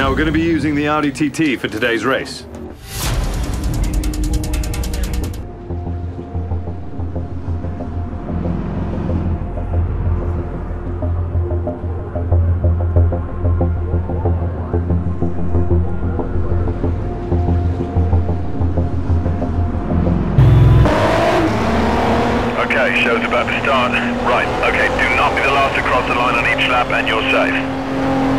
Now we're going to be using the Audi TT for today's race. Okay, show's about to start. Right, okay, do not be the last to cross the line on each lap and you're safe.